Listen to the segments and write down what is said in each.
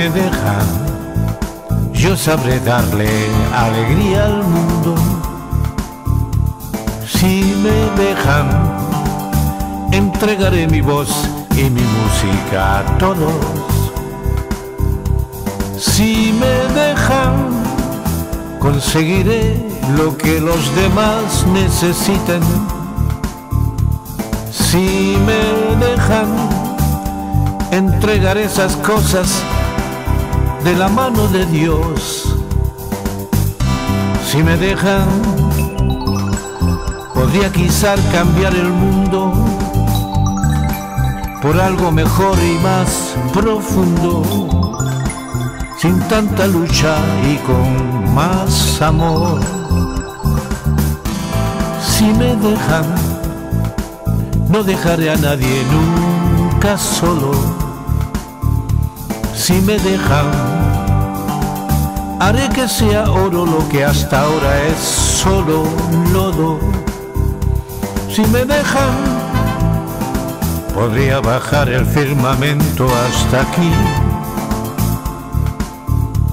me deja, yo sabré darle alegría al mundo. Si me dejan, entregaré mi voz y mi música a todos. Si me dejan, conseguiré lo que los demás necesitan. Si me dejan, entregaré esas cosas de la mano de Dios. Si me dejan, podría quizás cambiar el mundo por algo mejor y más profundo, sin tanta lucha y con más amor. Si me dejan, no dejaré a nadie nunca solo. Si me dejan, haré que sea oro lo que hasta ahora es solo lodo. Si me dejan, podría bajar el firmamento hasta aquí.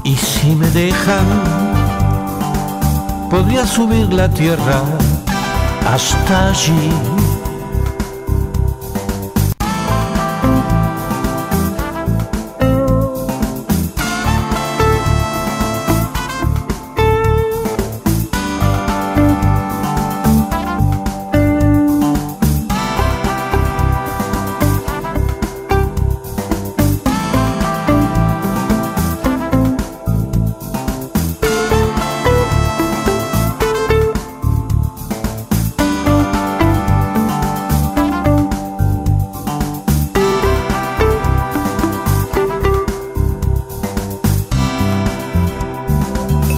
Y si me dejan, podría subir la tierra hasta allí.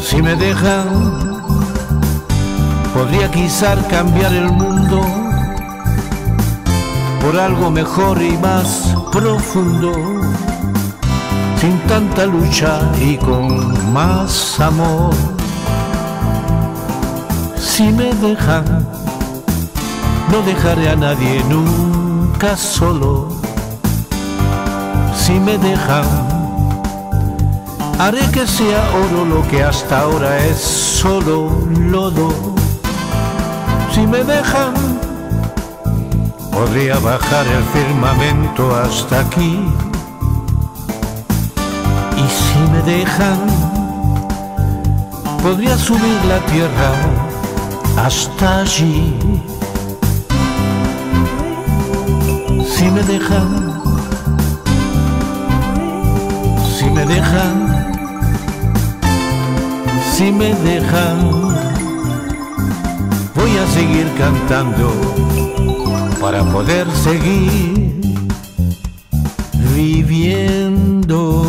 Si me dejan, podría quizás cambiar el mundo por algo mejor y más profundo, sin tanta lucha y con más amor. Si me dejan, no dejaré a nadie nunca solo. Si me dejan, haré que sea oro lo que hasta ahora es solo lodo. Si me dejan, podría bajar el firmamento hasta aquí. Y si me dejan, podría subir la tierra hasta allí. Si me dejan, si me dejan, si me dejan, voy a seguir cantando para poder seguir viviendo.